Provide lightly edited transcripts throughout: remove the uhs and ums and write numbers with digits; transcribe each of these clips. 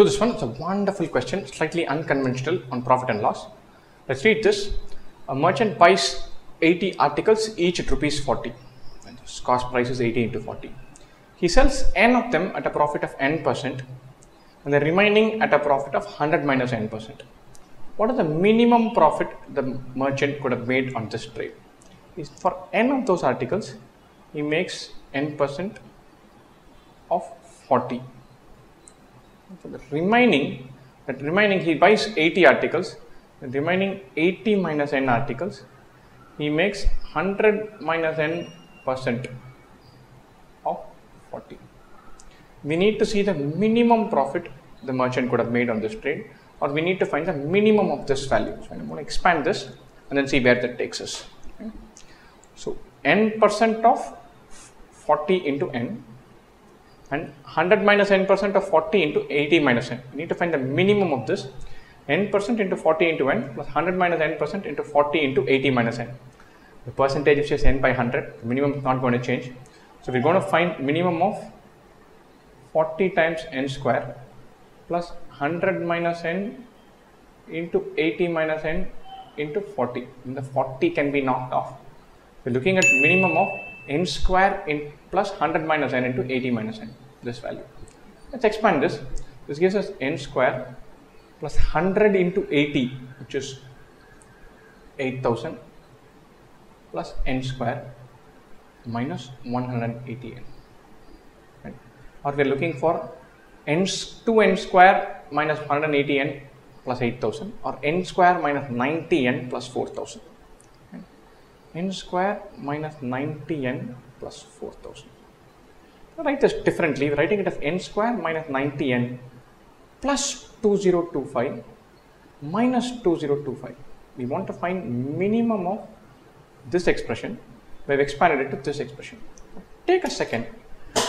So this one is a wonderful question, slightly unconventional, on profit and loss. Let's read this. A merchant buys 80 articles, each at ₹40. And this cost price is 80 into 40. He sells n of them at a profit of n% and the remaining at a profit of 100 minus n%. What is the minimum profit the merchant could have made on this trade? For n of those articles, he makes n% of 40. For the remaining, he buys 80 articles. The remaining 80 minus n articles, he makes 100 minus n% of 40. We need to see the minimum profit the merchant could have made on this trade, or we need to find the minimum of this value. So I'm going to expand this and then see where that takes us. Okay. So n% of 40 into n, and 100 minus n% of 40 into 80 minus n. We need to find the minimum of this. N% into 40 into n plus 100 minus n% into 40 into 80 minus n. The percentage is just n by 100. The minimum is not going to change. So we're going to find minimum of 40 times n square plus 100 minus n into 80 minus n into 40. And the 40 can be knocked off. We're looking at minimum of n square in plus 100 minus n into 80 minus n, this value. Let's expand this. This gives us n square plus 100 into 80, which is 8000, plus n square minus 180n. Right. Or we are looking for 2n square minus 180n plus 8000, or n square minus 90n plus 4000. N square minus 90n plus 4000. So write this differently. Writing it as n square minus 90n plus 2025 minus 2025. We want to find minimum of this expression. We have expanded it to this expression. Take a second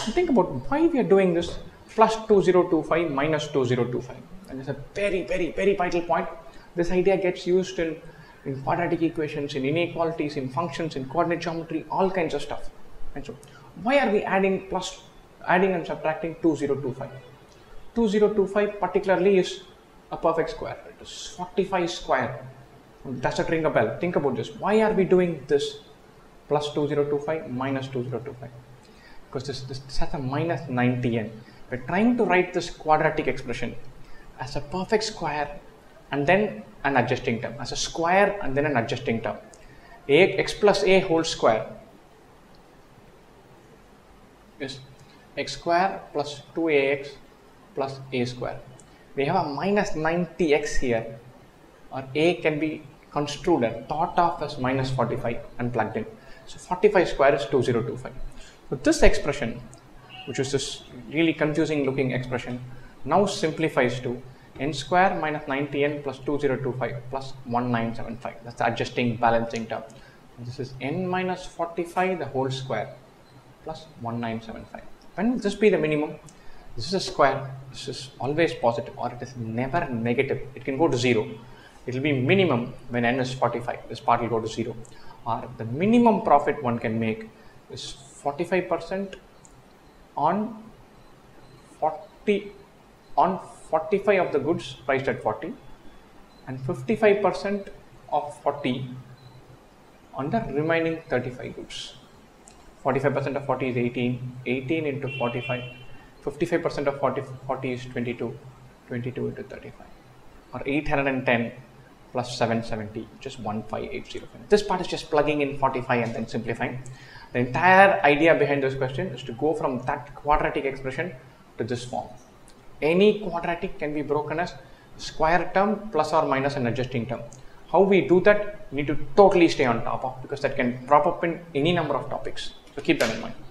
and think about why we are doing this plus 2025 minus 2025. And it's a very, very, very vital point. This idea gets used in quadratic equations, in inequalities, in functions, in coordinate geometry, all kinds of stuff. And so, why are we adding and subtracting 2025? 2025 particularly is a perfect square. It is 45 square. Does it ring a bell? Think about this. Why are we doing this plus 2025 minus 2025? Because this has a minus 90n. We are trying to write this quadratic expression as a perfect square and then an adjusting term, as a square and then an adjusting term. X plus a whole square is x square plus 2ax plus a square. We have a minus 90x here, or a can be construed and thought of as minus 45 and plugged in. So 45 square is 2025. So this expression, which is this really confusing looking expression, now simplifies to n square minus 90n plus 2025 plus 1975. That's the adjusting balancing term. This is n minus 45 the whole square plus 1975. When will this be the minimum? This is a square. This is always positive, or it is never negative. It can go to 0. It will be minimum when n is 45. This part will go to 0. Or the minimum profit one can make is 45% on 45 of the goods priced at 40, and 55% of 40 on the remaining 35 goods. 45% of 40 is 18. 18 into 45. 55% of 40 is 22. 22 into 35, or 810 plus 770, just 15805. This part is just plugging in 45 and then simplifying. The entire idea behind this question is to go from that quadratic expression to this form. Any quadratic can be broken as square term plus or minus an adjusting term. How we do that, we need to totally stay on top of, because that can prop up in any number of topics. So keep that in mind.